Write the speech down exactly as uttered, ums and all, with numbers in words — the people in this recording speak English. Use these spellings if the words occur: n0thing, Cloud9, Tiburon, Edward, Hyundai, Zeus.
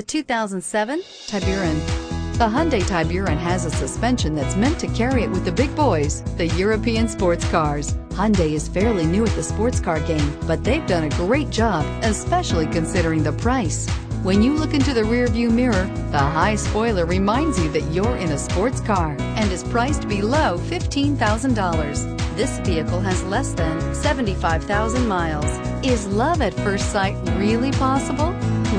The two thousand seven Tiburon. The Hyundai Tiburon has a suspension that's meant to carry it with the big boys, the European sports cars. Hyundai is fairly new at the sports car game, but they've done a great job, especially considering the price. When you look into the rearview mirror, the high spoiler reminds you that you're in a sports car and is priced below fifteen thousand dollars. This vehicle has less than seventy-five thousand miles. Is love at first sight really possible?